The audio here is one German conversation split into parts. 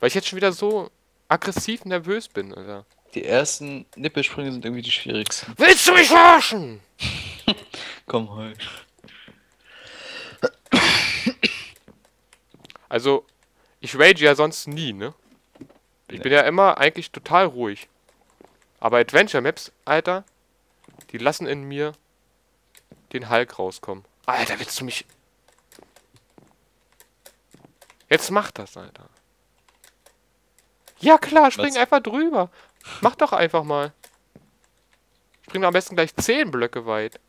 Weil ich jetzt schon wieder so aggressiv nervös bin, Alter. Die ersten Nippelsprünge sind irgendwie die schwierigsten. Willst du mich verarschen? Komm halt. Also, ich rage ja sonst nie, ne? Ich bin ja immer eigentlich total ruhig. Aber Adventure Maps, Alter, die lassen in mir den Hulk rauskommen. Alter, willst du mich... Jetzt mach das, Alter. Ja klar, spring einfach drüber. Mach doch einfach mal. Spring am besten gleich 10 Blöcke weit.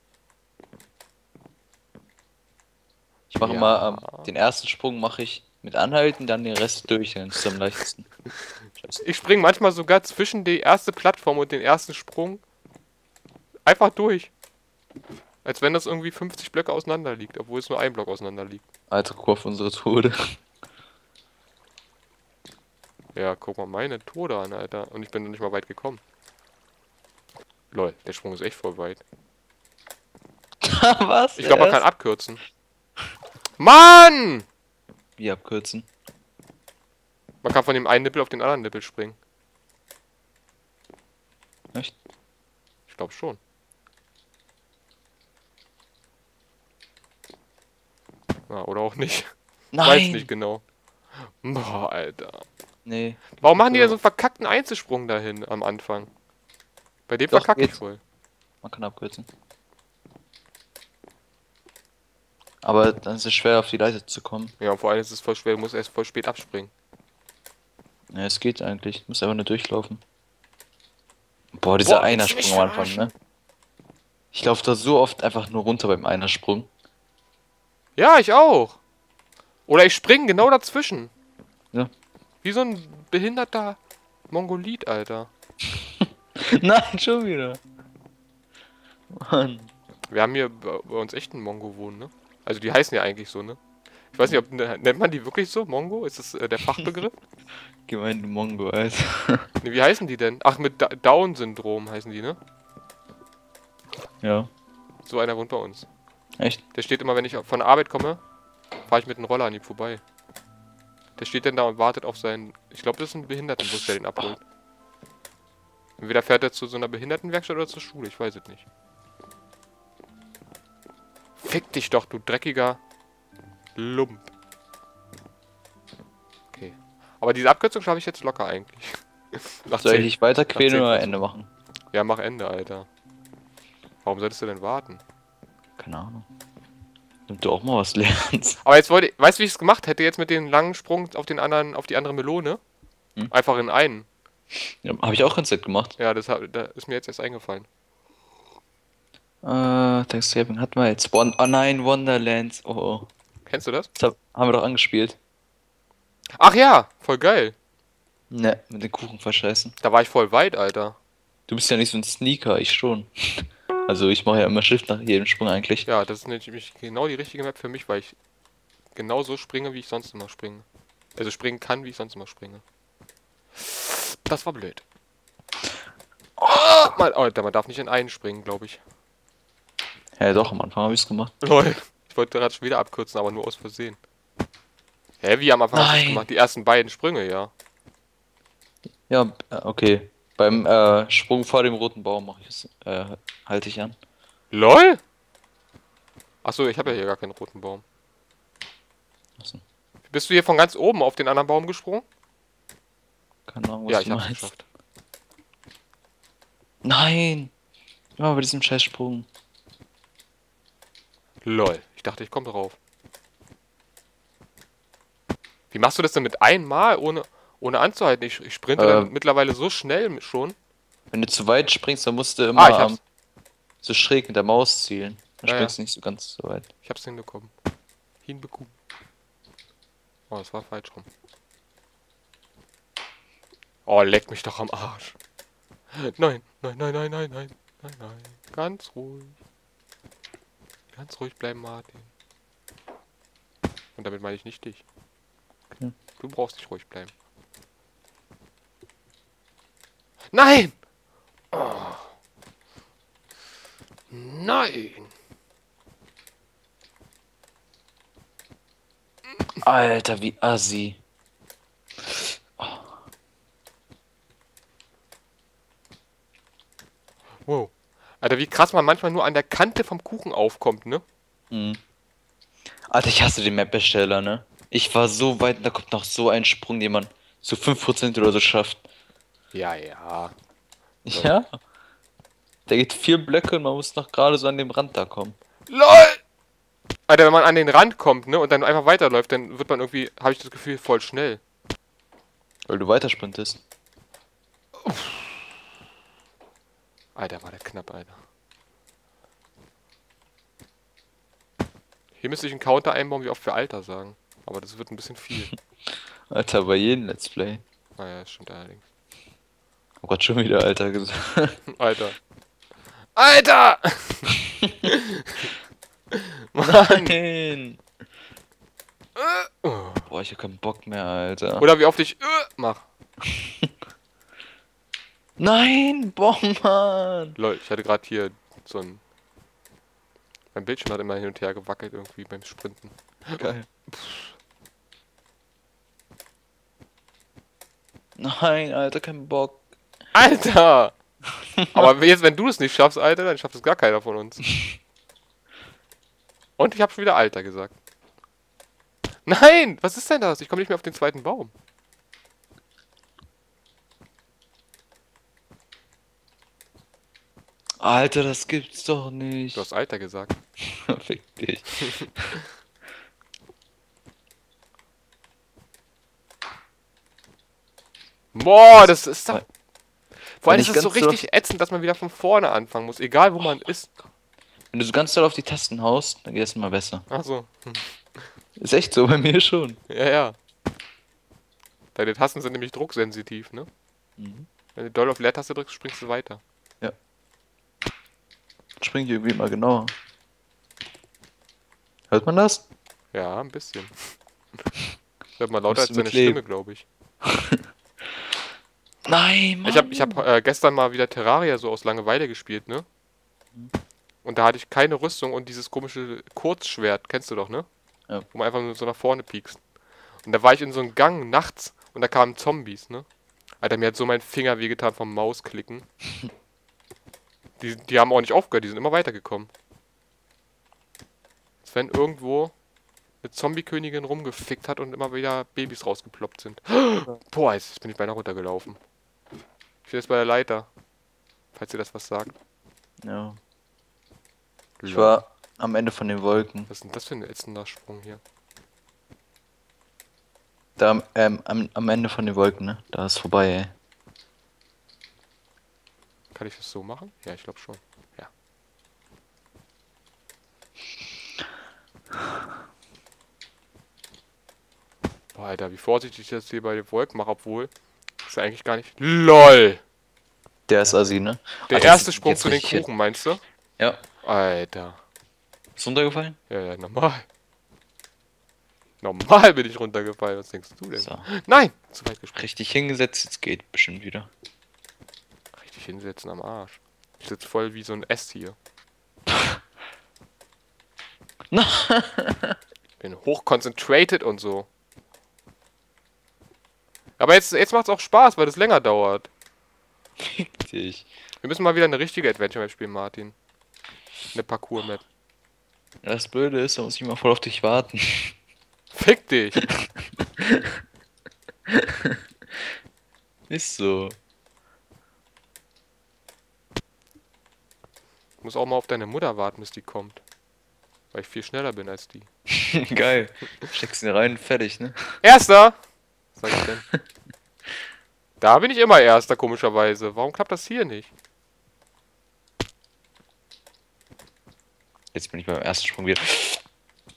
Ich mache mal den ersten Sprung mache ich mit Anhalten, dann den Rest durch, dann ist es am leichtesten. Ich springe manchmal sogar zwischen die erste Plattform und den ersten Sprung einfach durch. Als wenn das irgendwie 50 Blöcke auseinander liegt, obwohl es nur ein Block auseinander liegt. Alter, guck auf unsere Tode. Ja, guck mal meine Tode an, Alter. Und ich bin noch nicht mal weit gekommen. Lol, der Sprung ist echt voll weit. Was? Ich glaube, man kann abkürzen. Mann! Wie abkürzen? Man kann von dem einen Nippel auf den anderen Nippel springen. Echt? Ich glaube schon. Na, oder auch nicht. Nein! Weiß nicht genau. Boah, Alter. Nee. Warum machen die da so einen verkackten Einzelsprung dahin am Anfang? Bei dem verkacke ich wohl. Man kann abkürzen. Aber dann ist es schwer, auf die Leiter zu kommen. Ja, vor allem ist es voll schwer, du musst erst voll spät abspringen. Ja, es geht eigentlich. Du musst einfach nur durchlaufen. Boah, dieser Einersprung am Anfang, ne? Ich laufe da so oft einfach nur runter beim Einersprung. Ja, ich auch. Oder ich springe genau dazwischen. Ja. Wie so ein behinderter Mongolit, Alter. Nein, schon wieder. Mann. Wir haben hier bei uns echt einen Mongo wohnen, ne? Also die heißen ja eigentlich so, ne? Ich weiß nicht, ob nennt man die wirklich so? Mongo? Ist das der Fachbegriff? Gemeinde Mongo, Alter. Ne, wie heißen die denn? Ach, mit Down-Syndrom heißen die, ne? Ja. So einer wohnt bei uns. Echt? Der steht immer, wenn ich von der Arbeit komme, fahre ich mit dem Roller an ihm vorbei. Der steht dann da und wartet auf seinen... Ich glaube, das ist ein Behindertenbus, der den abholt. Entweder fährt er zu so einer Behindertenwerkstatt oder zur Schule, ich weiß es nicht. Fick dich doch, du dreckiger Lump. Okay. Aber diese Abkürzung schaffe ich jetzt locker eigentlich. Soll ich dich weiter quälen oder Ende machen? Ja, mach Ende, Alter. Warum solltest du denn warten? Keine Ahnung. Damit du auch mal was lernst. Aber jetzt wollte ich... Weißt du, wie ich es gemacht hätte? Jetzt mit dem langen Sprung auf den anderen, auf die andere Melone? Hm? Einfach in einen. Ja, habe ich auch ganz nett gemacht. Ja, da ist mir jetzt erst eingefallen. Thanksgiving hatten wir jetzt. Oh nein, Wonderlands. Oh. Kennst du das? Das haben wir doch angespielt. Ach ja, voll geil. Ne, mit den Kuchen verscheißen. Da war ich voll weit, Alter. Du bist ja nicht so ein Sneaker, ich schon. Also ich mache ja immer Shift nach jedem Sprung eigentlich. Ja, das ist nämlich genau die richtige Map für mich, weil ich genau so springe, wie ich sonst immer springe. Also springen kann, wie ich sonst immer springe. Das war blöd. Oh, Alter, man darf nicht in einen springen, glaube ich. Ja doch, am Anfang habe ich es gemacht. Lol, ich wollte gerade schon wieder abkürzen, aber nur aus Versehen. Hä, wie am Anfang habe ich gemacht? Die ersten beiden Sprünge, ja. Ja, okay. Beim Sprung vor dem roten Baum mache ich es, halte ich an. LOL! Achso, ich habe ja hier gar keinen roten Baum. Achso. Bist du hier von ganz oben auf den anderen Baum gesprungen? Keine Ahnung, was du meinst. Ja, ich hab's geschafft. Nein! Immer bei diesem Scheißsprung. LOL, ich dachte, ich komme drauf. Wie machst du das denn mit einmal, ohne anzuhalten? Ich sprinte dann mittlerweile so schnell schon. Wenn du zu weit springst, dann musst du immer so schräg mit der Maus zielen. Dann springst du nicht so ganz so weit. Ich hab's hinbekommen. Oh, das war falsch rum. Oh, leck mich doch am Arsch. Nein, nein, nein, nein, nein, nein, nein, nein. Ganz ruhig. Ganz ruhig bleiben, Martin. Und damit meine ich nicht dich. Okay. Du brauchst nicht ruhig bleiben. Nein! Oh. Nein! Alter, wie assi. Oh. Alter, wie krass man manchmal nur an der Kante vom Kuchen aufkommt, ne? Mhm. Alter, ich hasse den Map-Ersteller, ne? Ich war so weit, da kommt noch so ein Sprung, den man zu 5% oder so schafft. Ja, ja. So. Ja? Da geht 4 Blöcke und man muss noch gerade so an dem Rand da kommen. LOL! Alter, wenn man an den Rand kommt, ne, und dann einfach weiterläuft, dann wird man irgendwie, habe ich das Gefühl, voll schnell. Weil du weitersprintest. Uff. Alter, war der knapp, Alter. Hier müsste ich einen Counter einbauen, wie oft wir Alter sagen. Aber das wird ein bisschen viel. Alter, bei jedem Let's Play. Naja, stimmt allerdings. Oh Gott, schon wieder Alter gesagt. Alter. Alter! Mann. Nein! Boah, ich hab keinen Bock mehr, Alter. Oder wie oft ich mach. Nein, boah, Mann! Lol, ich hatte gerade hier so ein... Mein Bildschirm hat immer hin und her gewackelt irgendwie beim Sprinten. Geil. Nein, Alter, kein Bock. Alter! Aber jetzt, wenn du es nicht schaffst, Alter, dann schafft es gar keiner von uns. Und ich hab schon wieder Alter gesagt. Nein! Was ist denn das? Ich komme nicht mehr auf den zweiten Baum. Alter, das gibt's doch nicht. Du hast Alter gesagt. Fick dich. Boah, das ist doch... Vor allem ist es so richtig ätzend, dass man wieder von vorne anfangen muss, egal wo man ist. Wenn du so ganz doll auf die Tasten haust, dann geht es immer besser. Ach so. Ist echt so, bei mir schon. Ja, ja. Deine Tasten sind nämlich drucksensitiv, ne? Mhm. Wenn du doll auf Leertaste drückst, springst du weiter. Ja. Spring ich irgendwie mal genauer. Hört man das? Ja, ein bisschen. Hört man lauter als seine Stimme, glaube ich. Nein, Mann. Ich hab gestern mal wieder Terraria so aus Langeweile gespielt, ne? Und da hatte ich keine Rüstung und dieses komische Kurzschwert, kennst du doch, ne? Ja. Wo man einfach nur so nach vorne piekst. Und da war ich in so einem Gang nachts und da kamen Zombies, ne? Alter, mir hat so mein Finger wehgetan vom Mausklicken. Die haben auch nicht aufgehört, die sind immer weitergekommen. Als wenn irgendwo eine Zombie-Königin rumgefickt hat und immer wieder Babys rausgeploppt sind. Boah, jetzt bin ich beinahe runtergelaufen. Ich bin jetzt bei der Leiter. Falls ihr das was sagt. Ja. Ich war am Ende von den Wolken. Was ist denn das für ein ätzender Sprung hier? Da, am Ende von den Wolken, ne? Da ist vorbei, ey. Kann ich das so machen? Ja, ich glaube schon. Ja. Boah, Alter, wie vorsichtig ich das hier bei den Wolken mache, obwohl ist ja eigentlich gar nicht... LOL! Der ist assi, ne? Der erste Sprung zu den Kuchen, meinst du? Ja. Alter. Ist runtergefallen? Ja, ja, normal. Normal bin ich runtergefallen, was denkst du denn? So. Nein! Zu weit gesprungen. Richtig hingesetzt, jetzt geht bestimmt wieder. Hinsetzen am Arsch. Ich sitze voll wie so ein S hier. Ich bin hochkonzentriert und so. Aber jetzt macht es auch Spaß, weil das länger dauert. Richtig. Wir müssen mal wieder eine richtige Adventure-Map spielen, Martin. Eine Parcours-Map. Ja, das Blöde ist, da muss ich mal voll auf dich warten. Fick dich! Ist so. Ich muss auch mal auf deine Mutter warten, bis die kommt. Weil ich viel schneller bin als die. Geil. Steckst ihn rein, fertig, ne? Erster! Was sag ich denn? Da bin ich immer Erster, komischerweise. Warum klappt das hier nicht? Jetzt bin ich beim ersten Sprung wieder.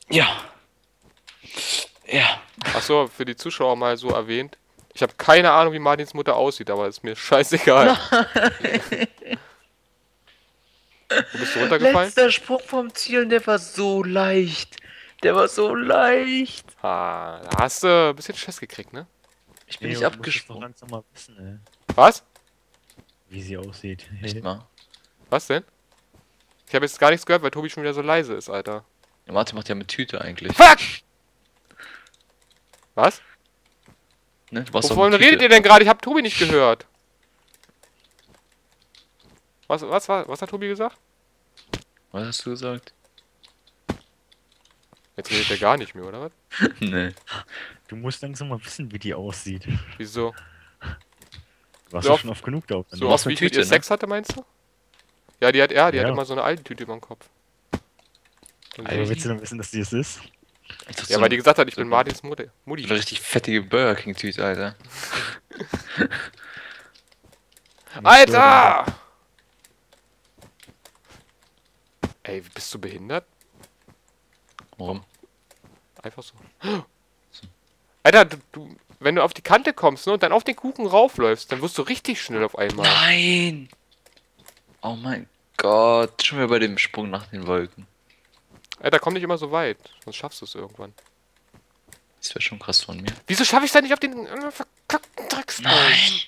Ja! Ja! Achso, für die Zuschauer mal so erwähnt. Ich habe keine Ahnung, wie Martins Mutter aussieht, aber ist mir scheißegal. Du bist runtergefallen? Letzter Sprung vom Ziel, der war so leicht. Der war so leicht. Ah, da hast du ein bisschen Stress gekriegt, ne? Ich bin nicht abgesprungen. Ganz normal wissen, ey. Was? Wie sie aussieht. Nicht mal. Was denn? Ich habe jetzt gar nichts gehört, weil Tobi schon wieder so leise ist, Alter. Ja, Martin macht ja mit Tüte eigentlich. Fuck! Was? Ne? Wovon redet ihr denn gerade? Ich habe Tobi nicht gehört. Was hat Tobi gesagt? Was hast du gesagt? Jetzt redet er gar nicht mehr, oder was? Nee. Du musst langsam mal wissen, wie die aussieht. Wieso? Du warst so ja schon oft genug da. Auf so oft wie Tüte, ihr ne? Sex hatte, meinst du? Ja, die hat immer so eine alte Tüte über den Kopf. Also willst du dann wissen, dass die es ist? Das ja, so weil die gesagt hat, ich bin Martins Mutter. Mutti. Eine richtig fettige Burger King Tüte, Alter. Alter! Ey, bist du behindert? Warum? Einfach so. Alter, du, wenn du auf die Kante kommst, ne, und dann auf den Kuchen raufläufst, dann wirst du richtig schnell auf einmal. Nein! Oh mein Gott, schon wieder bei dem Sprung nach den Wolken. Alter, komm nicht immer so weit, sonst schaffst du es irgendwann. Das wäre schon krass von mir. Wieso schaffe ich da nicht auf den verkackten Drecksball? Nein!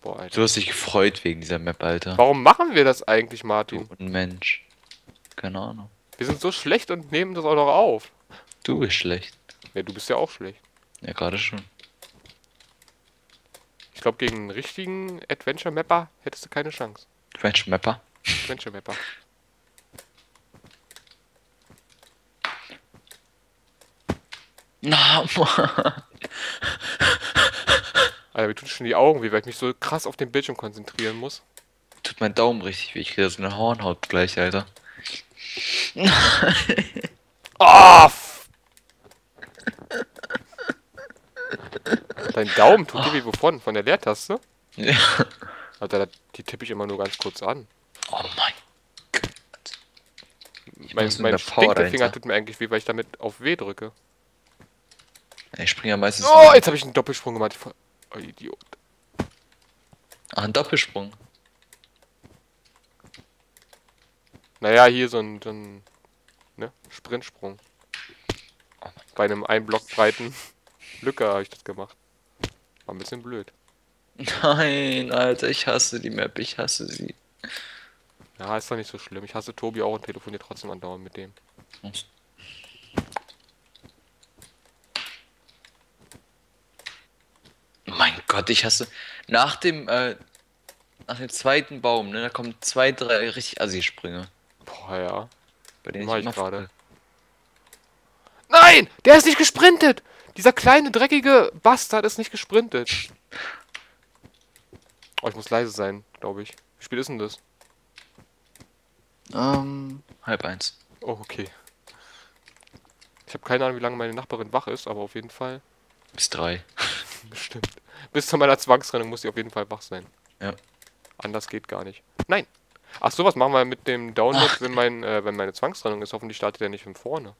Boah, Alter. Du hast dich gefreut wegen dieser Map, Alter. Warum machen wir das eigentlich, Martin? Du Mensch. Keine Ahnung. Wir sind so schlecht und nehmen das auch noch auf. Du bist schlecht. Ja, du bist ja auch schlecht. Ja, gerade schon. Ich glaube, gegen einen richtigen Adventure-Mapper hättest du keine Chance. Adventure-Mapper? Adventure-Mapper. Na, Mann. Alter, mir tut schon die Augen weh, weil ich mich so krass auf den Bildschirm konzentrieren muss. Tut mein Daumen richtig weh. Ich kriege so eine Hornhaut gleich, Alter. Oh, dein Daumen tut dir weh, wovon? Von der Leertaste? Ja. Alter, die tippe ich immer nur ganz kurz an. Oh mein Gott. Mein Stinkefinger tut mir eigentlich weh, weil ich damit auf W drücke. Ich springe ja meistens... Oh, jetzt habe ich einen Doppelsprung gemacht. Oh, Idiot. Ah, ein Doppelsprung. Naja, hier so ein ne? Sprintsprung. Oh bei einem einen Block breiten Lücke habe ich das gemacht. War ein bisschen blöd. Nein, Alter, ich hasse die Map, ich hasse sie. Ja, ist doch nicht so schlimm. Ich hasse Tobi auch und telefoniere trotzdem andauernd mit dem. Hm. Mein Gott, ich hasse... Nach dem zweiten Baum, ne, da kommen zwei, drei richtig Assi-Sprünge. Boah, ja. Bei denen ich gerade. Nein! Der ist nicht gesprintet! Dieser kleine, dreckige Bastard ist nicht gesprintet. Oh, ich muss leise sein, glaube ich. Wie spät ist denn das? 12:30. Oh, okay. Ich habe keine Ahnung, wie lange meine Nachbarin wach ist, aber auf jeden Fall... Bis 3. Bestimmt. Bis zu meiner Zwangsrennung muss sie auf jeden Fall wach sein. Ja. Anders geht gar nicht. Nein! Ach, sowas machen wir mit dem Download, wenn meine Zwangsrennung ist. Hoffentlich startet er nicht von vorne.